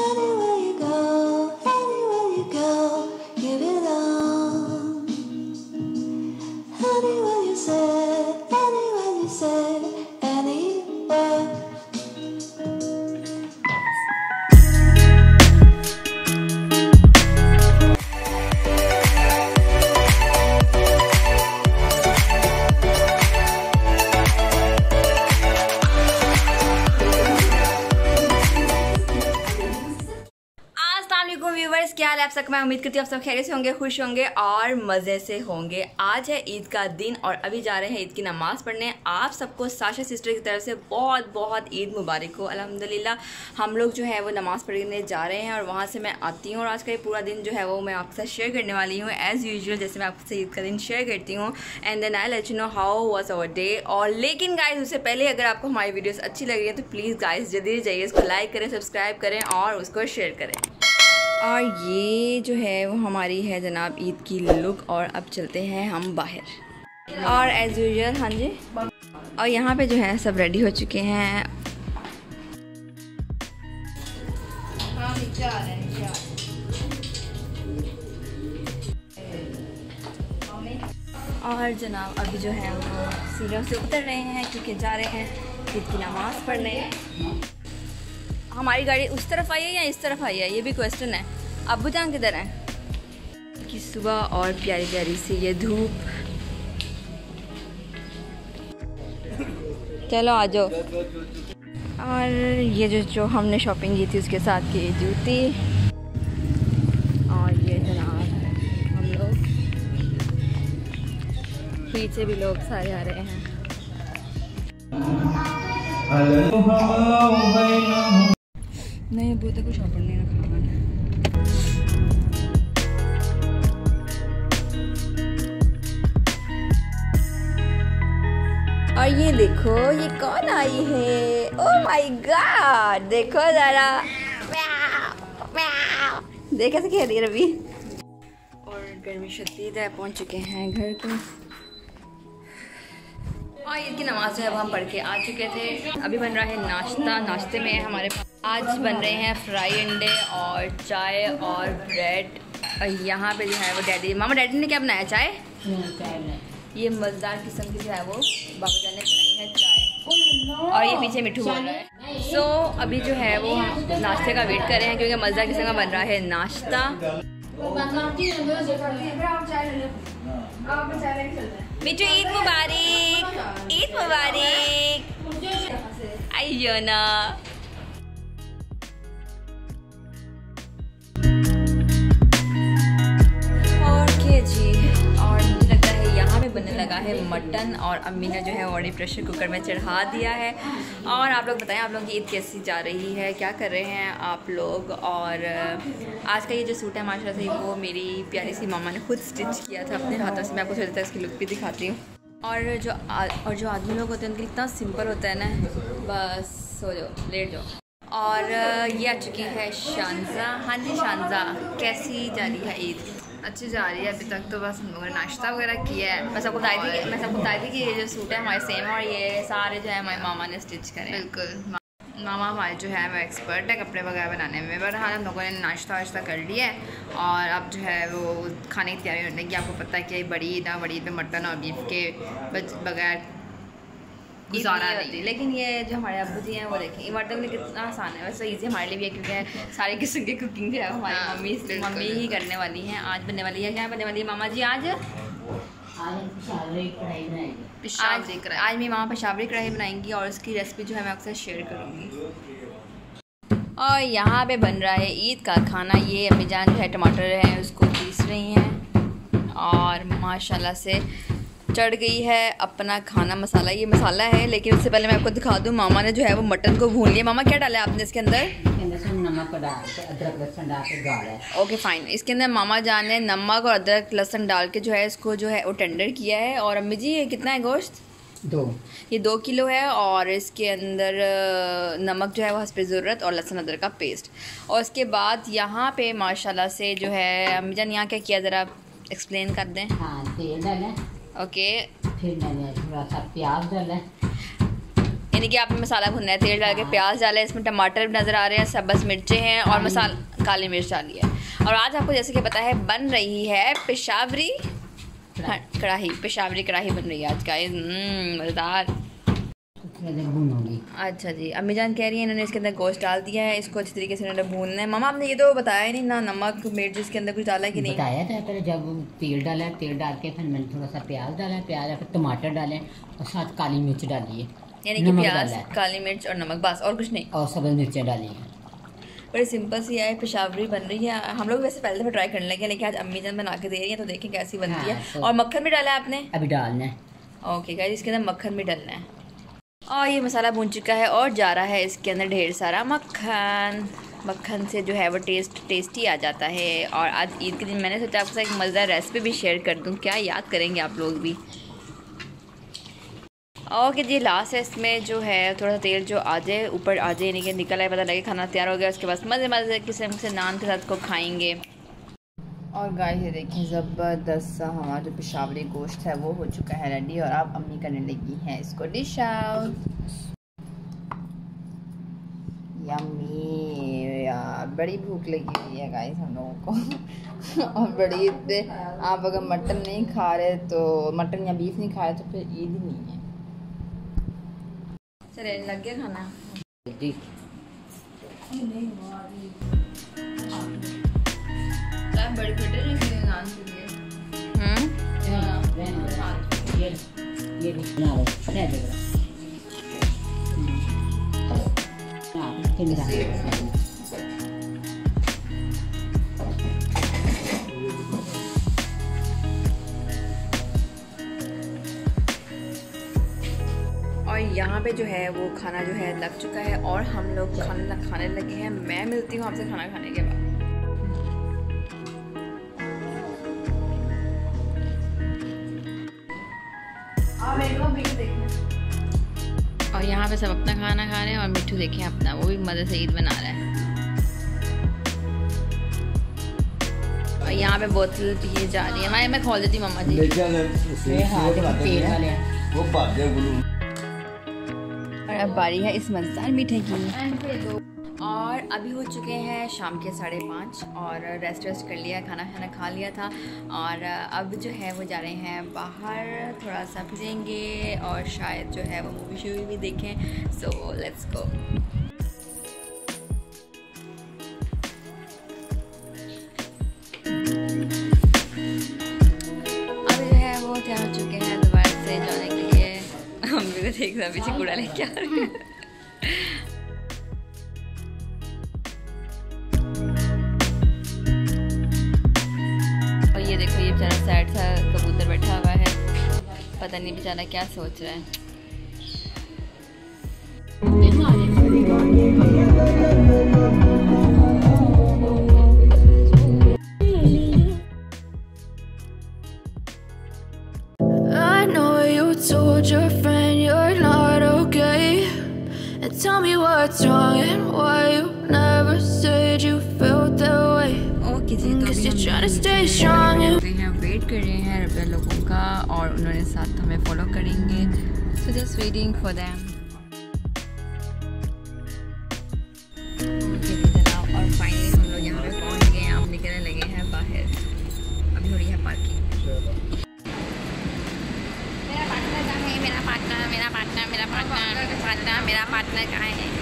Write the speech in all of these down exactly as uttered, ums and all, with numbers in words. Anywhere you go, anywhere you go, give it all. Anywhere you say, anywhere you say, anywhere. क्या हाल है आप सबका, मैं उम्मीद करती हूँ आप सब खैरियत से होंगे, खुश होंगे और मज़े से होंगे। आज है ईद का दिन और अभी जा रहे हैं ईद की नमाज़ पढ़ने। आप सबको साशा सिस्टर की तरफ से बहुत बहुत ईद मुबारक हो। अल्हम्दुलिल्लाह हम लोग जो है वो नमाज़ पढ़ने जा रहे हैं और वहाँ से मैं आती हूँ और आज का ये पूरा दिन जो है वो मैं आपके साथ शेयर करने वाली हूँ एज़ यूजल, जैसे मैं आपसे ईद का दिन शेयर करती हूँ। And then I let you know how was our day. और लेकिन गाइस उससे पहले अगर आपको हमारी वीडियोज़ अच्छी लग रही है तो प्लीज़ गाइस जल्दी जाइए इसको लाइक करें, सब्सक्राइब करें और उसको शेयर करें। और ये जो है वो हमारी है जनाब ईद की लुक। और अब चलते हैं हम बाहर और एज़ यूजल। हाँ जी, और यहाँ पे जो है सब रेडी हो चुके हैं। और जनाब अभी जो है वो सीढ़ियों से उतर रहे हैं क्योंकि जा रहे हैं ईद की नमाज़ पढ़ने। हमारी गाड़ी उस तरफ आई है या इस तरफ आई है, ये भी क्वेश्चन है। अबू जान किधर है कि सुबह और प्यारी प्यारी सी ये धूप। चलो आ जाओ। और ये जो जो हमने शॉपिंग की थी उसके साथ की जूती। और ये जनाब हम लोग पीछे भी लोग सारे आ रहे हैं। नहीं अभी तक कुछ ऑफर नहीं रखा मैंने। और ये देखो ये कौन आई है, ओ माय गॉड, देखो जरा देखा से कह रही है रवि। और गर्मी शदीद है, पहुंच चुके हैं घर को और ईद की नमाज जो है हम पढ़ के आ चुके थे। अभी बन रहा है नाश्ता। नाश्ते में हमारे आज बन रहे हैं फ्राई अंडे और चाय और ब्रेड। और यहाँ पे जो है वो डैडी मामा डैडी ने क्या बनाया, चाय? चाय ये मज़ेदार किस्म की जो है वो बाबू जान ने बनाई है चाय। और ये पीछे मिठू बन रहा है। सो so, अभी जो है वो नाश्ते का वेट कर रहे हैं क्योंकि मज़ेदार किस्म का बन रहा है नाश्ता। मिठू ईद मुबारक, ईद मुबारक, आइयो ना। और के जी और मुझे लगता है यहाँ पे बनने लगा है मटन और अम्मी ने जो है ऑलरेडी प्रेशर कुकर में चढ़ा दिया है। और आप लोग बताएं आप लोग की ईद कैसी जा रही है, क्या कर रहे हैं आप लोग। और आज का ये जो सूट है माशाल्लाह से वो मेरी प्यारी सी मामा ने खुद स्टिच किया था अपने हाथों से। मैं आपको थोड़ी देर इसकी लुक भी दिखाती हूँ। और जो आ, और जो आदमी लोग होते हैं उनके लिए इतना सिंपल होता है ना, बस सो जाओ, लेट जाओ। और ये आ चुकी है शानजा। हाँ जी शानजा, कैसी जा रही है ईद? अच्छी जा रही है अभी तक तो। बस हम लोगों ने नाश्ता वगैरह किया है। मैं सबको बताई थी मैं सबको बताई थी कि ये जो सूट है हमारे सेम है और ये सारे जो है हमारे मामा ने स्टिच करे। बिल्कुल मामा हमारे जो है वो एक्सपर्ट है कपड़े वगैरह बनाने में। पर हाँ हम लोगों ने नाश्ता वाश्ता कर लिया है और अब जो है वो खाने की तैयारी होने की। आपको पता है कि बड़ी ईद ना, बड़ी ईद में मटन और बीफ के बगैर गुजारा नहीं होती। लेकिन ये जो हमारे अबू जी हैं वो देखें मटन में कितना आसान है, वैसे ईजी हमारे लिए भी है क्योंकि सारी किस्म की कुकिंग जो है हमारी मम्मी मम्मी ही करने वाली हैं। आज बनने वाली है, क्या बनने वाली है मामा जी? आज आज आज मेरी मामा पेशावरी कढ़ाई बनाएंगी और उसकी रेसिपी जो है मैं आपके साथ शेयर करूँगी। और यहाँ पे बन रहा है ईद का खाना। ये अम्मी जान जो है टमाटर है उसको पीस रही हैं और माशाल्लाह से चढ़ गई है अपना खाना मसाला। ये मसाला है लेकिन उससे पहले मैं आपको दिखा दूँ मामा ने जो है वो मटन को भून लिया। मामा क्या डाला है आपने इसके अंदर? नमक डाल के अदरक लहसुन डाल के गाड़ा है। Okay fine. इसके अंदर मामा जान ने नमक और अदरक लहसुन डाल के जो है इसको जो है वो टेंडर किया है। और अम्मी जी ये कितना है गोश्त? दो, ये दो किलो है। और इसके अंदर नमक जो है वो हस्ब ज़रूरत और लहसुन अदरक का पेस्ट। और उसके बाद यहाँ पे माशाल्लाह से जो है अम्मी जान यहाँ क्या किया, ज़रा एक्सप्लेन कर दें। हाँ तेल डालें। Okay okay. फिर मैंने थोड़ा सा प्याज डाला। यानी कि आपने मसाला भुनना है, तेल डाल के प्याज डाला है, इसमें टमाटर नज़र आ रहे हैं, सब्ज़ मिर्चें हैं और मसाला काली मिर्च डाली है। और आज आपको जैसे कि पता है बन रही है पेशावरी कढ़ाई, पेशावरी कढ़ाई बन रही है आज का, मज़ेदार। अच्छा जी, अम्मी जान कह रही है इन्होंने इसके अंदर गोश्त डाल दिया है, इसको अच्छी तरीके से इन्होंने भूनना है। मामा आपने ये तो बताया ही नहीं ना, नमक मिर्च इसके अंदर कुछ डाला कि नहीं? बताया था पहले, जब तेल डाला, तेल डाल के फिर मैंने थोड़ा सा प्याज डाला, प्याज फिर टमाटर डाले और साथ काली मिर्च डाली है, यानी कि प्याज काली मिर्च और नमक, बस और कुछ नहीं, और सब्ज़ मिर्चें डाली हैं। बड़ी सिंपल सी है पेशावरी बन रही है। हम लोग वैसे पहले दफ़ा ट्राई करने लगे, लेकिन आज अम्मी जान बना के दे रही है तो देखें कैसी बनती है। और मक्खन भी डाला है आपने? अभी डालना है। ओके गाइस, इसके अंदर मक्खन भी डालना है। और ये मसाला भून चुका है और जा रहा है इसके अंदर ढेर सारा मक्खन। मक्खन से जो है वो टेस्ट टेस्टी आ जाता है। और आज ईद के दिन मैंने सोचा आपके साथ एक मज़ेदार रेसिपी भी शेयर कर दूं, क्या याद करेंगे आप लोग भी। और कि जी लास्ट है इसमें जो है थोड़ा सा तेल जो आ जाए, ऊपर आ जाए, यानी कि निकल आए, पता लगे खाना तैयार हो गया। उसके बाद मज़े मज़े किसी से नान के साथ को खाएँगे। और गाइस ये देखिए ज़बरदस्त हमारा जो पेशावरी गोश्त है वो हो चुका है रेडी, और अब अम्मी करने लगी हैं इसको डिश आउट। यम्मी यार, बड़ी भूख लगी हुई है गाइस हम लोगों को। और बड़ी ईद पे आप अगर मटन नहीं खा रहे तो, मटन या बीफ नहीं खा रहे तो फिर ईद ही नहीं है। चले लग गया खाना बड़े बेटे ये ये और यहाँ पे जो है वो खाना जो है लग चुका है और हम लोग खाना खाने लगे हैं। मैं मिलती हूँ आपसे खाना खाने के बाद। और यहाँ पे सब अपना खाना खा रहे हैं और मिठू देखें अपना, वो भी मज़े से ईद बना रहा है। और यहाँ पे बोतल पिए जा रही है। मैं मैं खोल देती हूँ मामा जी। और अब बारी है इस मजेदार मीठे की। और अभी हो चुके हैं शाम के साढ़े पाँच और रेस्ट वेस्ट कर लिया, खाना खाना खा लिया था। और अब जो है वो जा रहे हैं बाहर, थोड़ा सा फिरेंगे और शायद जो है वो मूवी शूवी भी देखें। So let's go. अब जो है वो तैयार हो चुके हैं दोबारा से जाने के लिए। हम भी तो देख रहे पीछे कूड़ा लेके आ रहे हैं। देखो ये बेचारा सैड सा कबूतर बैठा हुआ है, पता नहीं बेचारा क्या सोच रहा है। किसी तो हम वेट कर रहे हैं रबे लोगों का और उन्होंने साथ हमें फॉलो करेंगे। So just waiting for them. और फाइनली हम लोग यहाँ पे पहुँच गए हैं, अब निकलने लगे हैं बाहर। अभी हो रही है पार्किंग। मेरा पार्टनर कहाँ है? मेरा पार्टनर मेरा पार्टनर मेरा पार्टनर पार्टनर मेरा पार्टनर कहाँ है?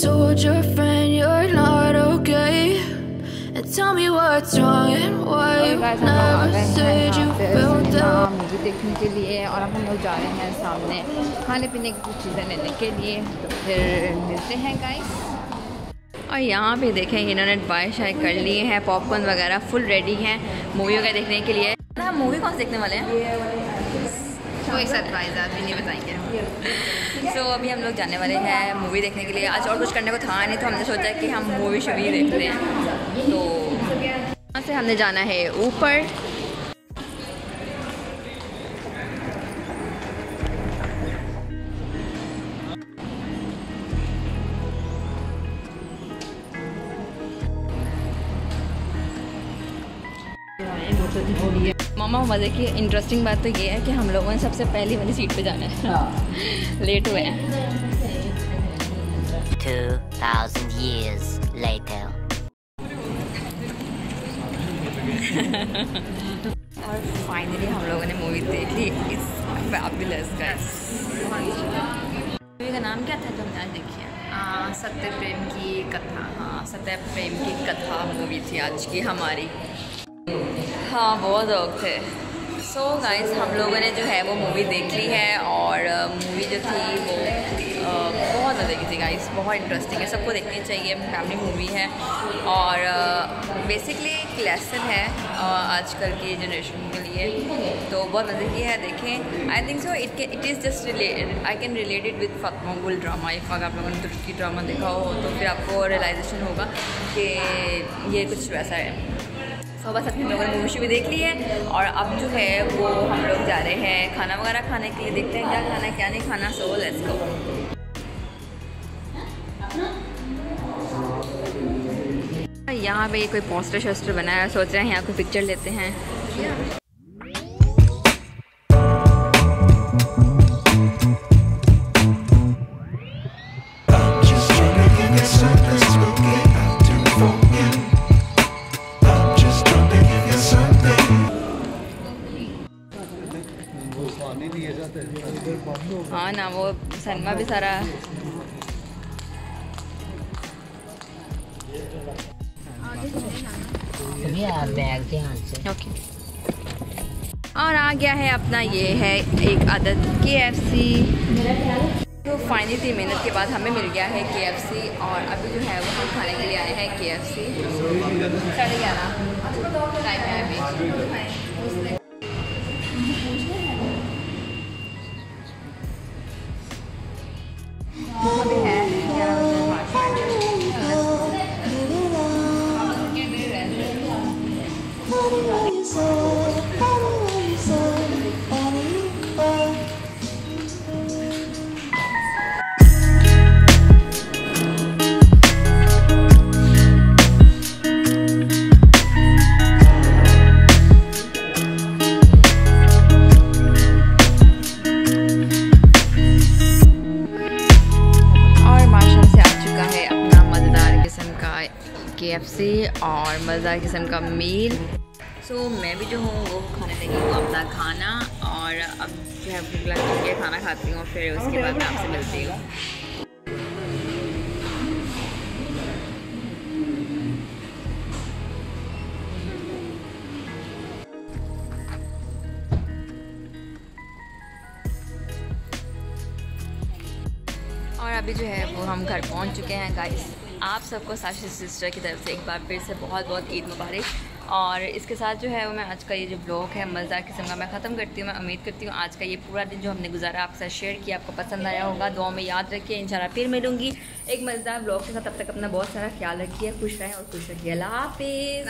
Told your friend you're not okay and tell me what's wrong and why you never said you felt that मुझे देखने के लिए। और अब हम लोग जा रहे हैं सामने खाने पीने की कुछ चीज़ें लेने के लिए, तो फिर मिलते हैं गाइस। और यहाँ पे देखें इन्होंने बाय शाय कर लिए हैं, पॉपकॉर्न वगैरह फुल रेडी हैं मूवी वगैरह देखने के लिए। ना मूवी कौन से देखने वाले हैं वो एक सरप्राइज़ आप भी नहीं बताएंगे। सो so, अभी हम लोग जाने वाले हैं मूवी देखने के लिए। आज और कुछ करने को था नहीं तो हमने सोचा कि हम मूवी शूवी देखते हैं। तो यहाँ से हमने जाना है ऊपर। हो रही है। मामा मज़े की इंटरेस्टिंग बात तो ये है कि हम लोगों ने सबसे पहली वाली सीट पे जाना है। हाँ। लेट हुए हैं। और फाइनली हम लोगों ने मूवी देख ली। It's fabulous guys. मूवी का नाम क्या था जो हमने आज देखी है? सत्य प्रेम की कथा। हाँ, सत्य प्रेम की कथा मूवी थी आज की हमारी। हाँ, बहुत लोग थे। सो so, गाइस हम लोगों ने जो है वो मूवी देख ली है और मूवी जो थी वो आ, बहुत मज़े की थी गाइस। बहुत इंटरेस्टिंग है, सबको देखनी चाहिए। फैमिली मूवी है और बेसिकली एक लेसन है आजकल की जनरेशन के लिए, तो बहुत मज़े की है, देखें। I think so it it is just related, I can relate it with Fatima गुल ड्रामा। इफ अगर आप लोगों ने तुर्की ड्रामा देखा हो तो फिर आपको रियलाइजेशन होगा कि ये कुछ वैसा है। तो बस अपने लोगों ने मूवी भी देख ली है और अब जो है वो हम लोग जा रहे हैं खाना वगैरह खाने के लिए। देखते हैं क्या खाना क्या नहीं खाना। So let's go. यहाँ पे कोई पोस्टर शोस्टर बनाया है, सोच रहे हैं यहाँ कोई पिक्चर लेते हैं। हाँ ना, वो सनमा भी सारा। ओके, और आ गया है अपना, ये है एक आदत के एफ सी। तो फाइनली थी मेहनत के बाद हमें मिल गया है के एफ सी और अभी जो है वो हम खाने के लिए आए हैं के एफ सी। साढ़े ग्यारह टाइम है अभी। और मज़ेदार किस्म का मील। सो so, मैं भी जो हूँ वो खाने लगी हूँ अपना खाना और अब जो है भूख लग चुकी है, खाना खाती हूँ फिर उसके बाद मैं आपसे मिलती हूँ। और अभी जो है वो हम घर पहुँच चुके हैं गाइस। आप सबको साशासिस्टर की तरफ से एक बार फिर से बहुत बहुत ईद मुबारक। और इसके साथ जो है वो मैं आज का ये जो ब्लॉग है मज़ेदार किस्म का मैं ख़त्म करती हूँ। मैं उम्मीद करती हूँ आज का ये पूरा दिन जो हमने गुजारा आपके साथ शेयर किया आपको पसंद आया होगा। दुआ में याद रखिए, इंशाल्लाह फिर मिलूंगी एक मज़ेदार ब्लॉग के साथ। तब तक अपना बहुत सारा ख्याल रखिए, खुश रहें और खुश रखिए। अल्लाह हाफिज़।